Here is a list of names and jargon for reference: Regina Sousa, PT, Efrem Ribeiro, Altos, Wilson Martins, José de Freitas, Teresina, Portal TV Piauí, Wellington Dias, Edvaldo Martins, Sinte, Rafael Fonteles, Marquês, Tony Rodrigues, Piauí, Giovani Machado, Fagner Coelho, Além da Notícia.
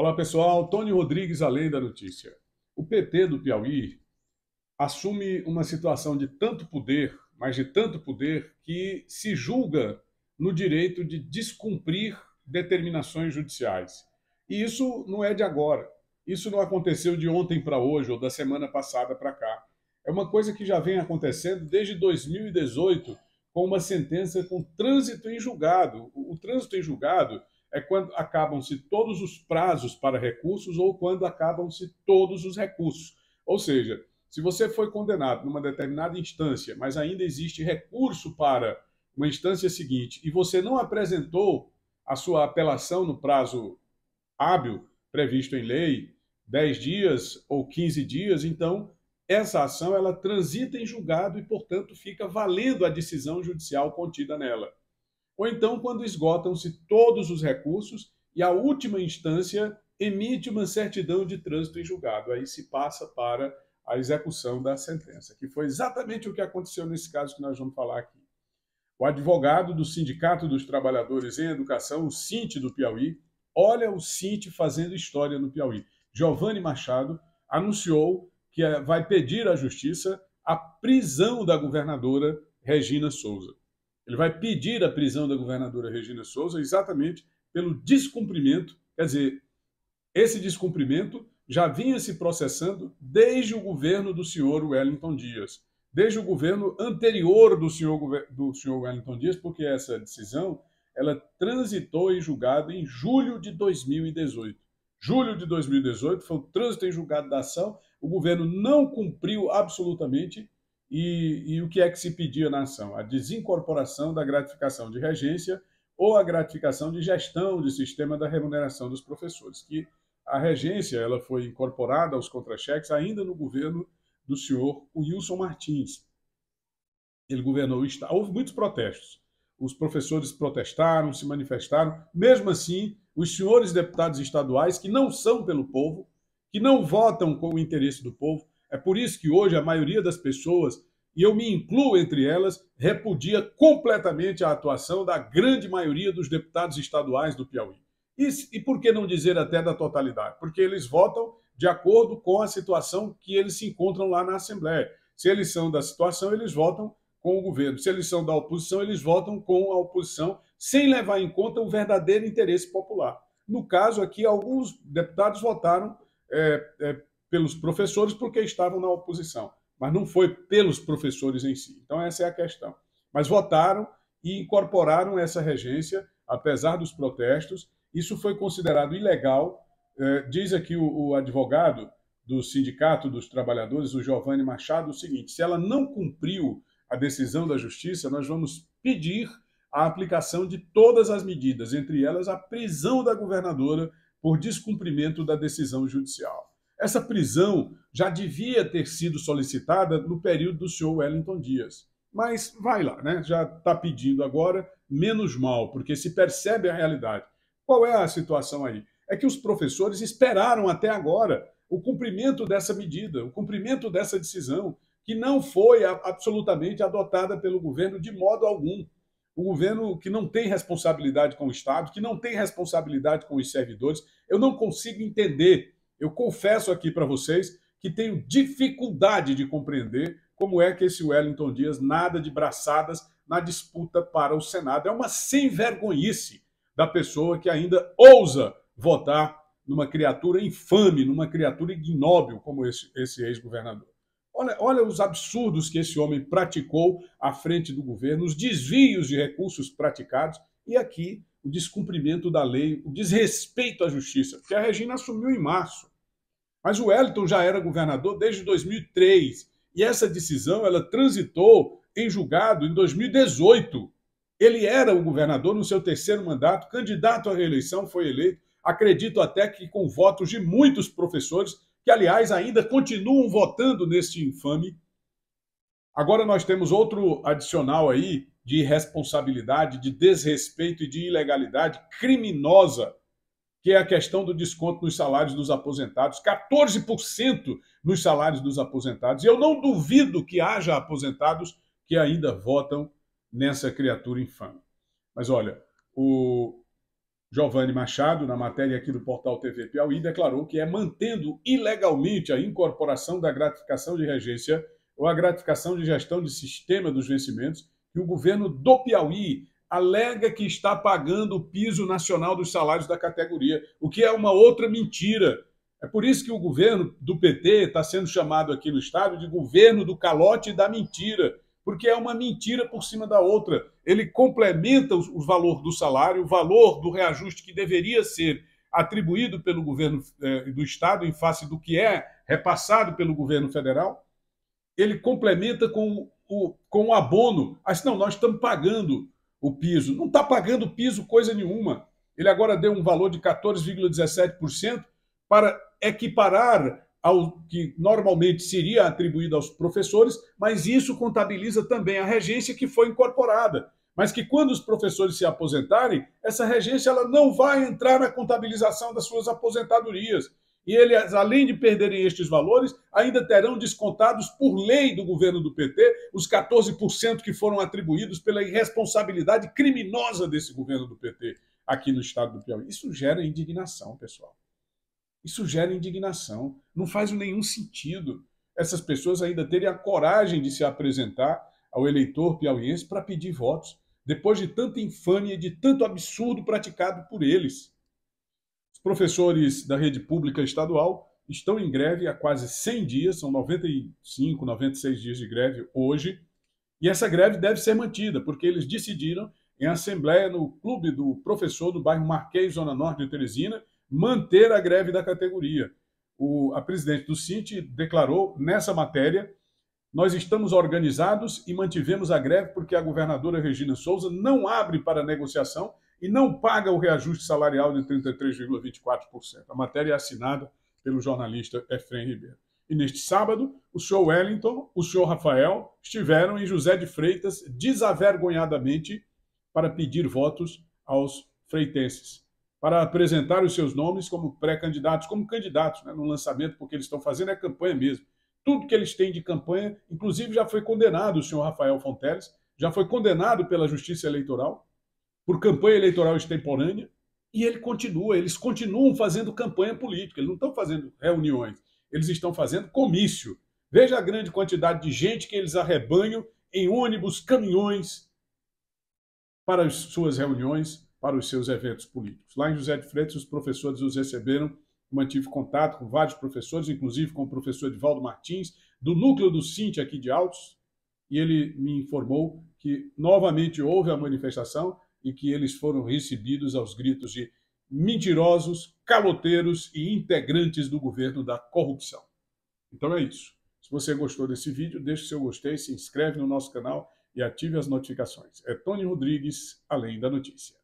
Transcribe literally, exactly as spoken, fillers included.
Olá, pessoal. Tony Rodrigues, Além da Notícia. O P T do Piauí assume uma situação de tanto poder, mas de tanto poder, que se julga no direito de descumprir determinações judiciais. E isso não é de agora. Isso não aconteceu de ontem para hoje ou da semana passada para cá. É uma coisa que já vem acontecendo desde dois mil e dezoito, com uma sentença com trânsito em julgado. O trânsito em julgado é quando acabam-se todos os prazos para recursos ou quando acabam-se todos os recursos. Ou seja, se você foi condenado numa determinada instância, mas ainda existe recurso para uma instância seguinte e você não apresentou a sua apelação no prazo hábil previsto em lei, dez dias ou quinze dias, então essa ação ela transita em julgado e, portanto, fica valendo a decisão judicial contida nela. Ou então quando esgotam-se todos os recursos e a última instância emite uma certidão de trânsito em julgado. Aí se passa para a execução da sentença, que foi exatamente o que aconteceu nesse caso que nós vamos falar aqui. O advogado do Sindicato dos Trabalhadores em Educação, o Sinte do Piauí, olha o Sinte fazendo história no Piauí. Giovani Machado anunciou que vai pedir à Justiça a prisão da governadora Regina Sousa. Ele vai pedir a prisão da governadora Regina Sousa exatamente pelo descumprimento, quer dizer, esse descumprimento já vinha se processando desde o governo do senhor Wellington Dias, desde o governo anterior do senhor, do senhor Wellington Dias, porque essa decisão ela transitou em julgado em julho de dois mil e dezoito. Julho de dois mil e dezoito foi o trânsito em julgado da ação, o governo não cumpriu absolutamente. E, e o que é que se pedia na ação? A desincorporação da gratificação de regência ou a gratificação de gestão de sistema da remuneração dos professores, que a regência ela foi incorporada aos contra-cheques ainda no governo do senhor Wilson Martins. Ele governou o estado. Houve muitos protestos. Os professores protestaram, se manifestaram. Mesmo assim, os senhores deputados estaduais, que não são pelo povo, que não votam com o interesse do povo, é por isso que hoje a maioria das pessoas, e eu me incluo entre elas, repudia completamente a atuação da grande maioria dos deputados estaduais do Piauí. E, e por que não dizer até da totalidade? Porque eles votam de acordo com a situação que eles se encontram lá na Assembleia. Se eles são da situação, eles votam com o governo. Se eles são da oposição, eles votam com a oposição, sem levar em conta o verdadeiro interesse popular. No caso aqui, alguns deputados votaram é, é, pelos professores porque estavam na oposição, mas não foi pelos professores em si. Então essa é a questão. Mas votaram e incorporaram essa regência, apesar dos protestos. Isso foi considerado ilegal. Eh, diz aqui o, o advogado do Sindicato dos Trabalhadores, o Giovani Machado, o seguinte: se ela não cumpriu a decisão da Justiça, nós vamos pedir a aplicação de todas as medidas, entre elas a prisão da governadora por descumprimento da decisão judicial. Essa prisão já devia ter sido solicitada no período do senhor Wellington Dias. Mas vai lá, né? Já está pedindo agora, menos mal, porque se percebe a realidade. Qual é a situação aí? É que os professores esperaram até agora o cumprimento dessa medida, o cumprimento dessa decisão, que não foi absolutamente adotada pelo governo de modo algum. O governo que não tem responsabilidade com o Estado, que não tem responsabilidade com os servidores. Eu não consigo entender. Eu confesso aqui para vocês que tenho dificuldade de compreender como é que esse Wellington Dias nada de braçadas na disputa para o Senado. É uma sem-vergonhice da pessoa que ainda ousa votar numa criatura infame, numa criatura ignóbil como esse, esse ex-governador. Olha, olha os absurdos que esse homem praticou à frente do governo, os desvios de recursos praticados e aqui o descumprimento da lei, o desrespeito à justiça, porque a Regina assumiu em março. Mas o Wellington já era governador desde dois mil e três, e essa decisão ela transitou em julgado em dois mil e dezoito. Ele era o governador no seu terceiro mandato, candidato à reeleição, foi eleito, acredito até que com votos de muitos professores, que, aliás, ainda continuam votando neste infame. Agora nós temos outro adicional aí, de irresponsabilidade, de desrespeito e de ilegalidade criminosa, que é a questão do desconto nos salários dos aposentados, quatorze por cento nos salários dos aposentados. E eu não duvido que haja aposentados que ainda votam nessa criatura infame. Mas olha, o, Giovani Machado, na matéria aqui do Portal T V Piauí, declarou que é mantendo ilegalmente a incorporação da gratificação de regência ou a gratificação de gestão de sistema dos vencimentos que o governo do Piauí alega que está pagando o piso nacional dos salários da categoria, o que é uma outra mentira. É por isso que o governo do P T está sendo chamado aqui no estado de governo do calote e da mentira, porque é uma mentira por cima da outra. Ele complementa o valor do salário, o valor do reajuste que deveria ser atribuído pelo governo do estado em face do que é repassado pelo governo federal. Ele complementa com o, com o abono. Ah, não, nós estamos pagando o piso. Não está pagando o piso coisa nenhuma. Ele agora deu um valor de quatorze vírgula dezessete por cento para equiparar ao que normalmente seria atribuído aos professores, mas isso contabiliza também a regência que foi incorporada, mas que quando os professores se aposentarem, essa regência ela não vai entrar na contabilização das suas aposentadorias. E eles, além de perderem estes valores, ainda terão descontados por lei do governo do P T os quatorze por cento que foram atribuídos pela irresponsabilidade criminosa desse governo do P T aqui no estado do Piauí. Isso gera indignação, pessoal. Isso gera indignação, não faz nenhum sentido essas pessoas ainda terem a coragem de se apresentar ao eleitor piauiense para pedir votos, depois de tanta infâmia e de tanto absurdo praticado por eles. Os professores da rede pública estadual estão em greve há quase cem dias, são noventa e cinco, noventa e seis dias de greve hoje, e essa greve deve ser mantida, porque eles decidiram, em assembleia no clube do professor do bairro Marquês, zona norte de Teresina, manter a greve da categoria. O, a presidente do Sinte declarou nessa matéria: nós estamos organizados e mantivemos a greve porque a governadora Regina Sousa não abre para negociação e não paga o reajuste salarial de trinta e três vírgula vinte e quatro por cento. A matéria é assinada pelo jornalista Efrem Ribeiro. E neste sábado, o senhor Wellington, o senhor Rafael estiveram em José de Freitas desavergonhadamente para pedir votos aos freitenses, para apresentar os seus nomes como pré-candidatos, como candidatos, né, no lançamento, porque eles estão fazendo é campanha mesmo. Tudo que eles têm de campanha, inclusive já foi condenado o senhor Rafael Fonteles, já foi condenado pela Justiça Eleitoral por campanha eleitoral extemporânea, e ele continua, eles continuam fazendo campanha política, eles não estão fazendo reuniões, eles estão fazendo comício. Veja a grande quantidade de gente que eles arrebanham em ônibus, caminhões, para as suas reuniões, para os seus eventos políticos. Lá em José de Freitas, os professores os receberam, mantive contato com vários professores, inclusive com o professor Edvaldo Martins, do núcleo do Sinte aqui de Altos, e ele me informou que novamente houve a manifestação e que eles foram recebidos aos gritos de mentirosos, caloteiros e integrantes do governo da corrupção. Então é isso. Se você gostou desse vídeo, deixe seu gostei, se inscreve no nosso canal e ative as notificações. É Tony Rodrigues, Além da Notícia.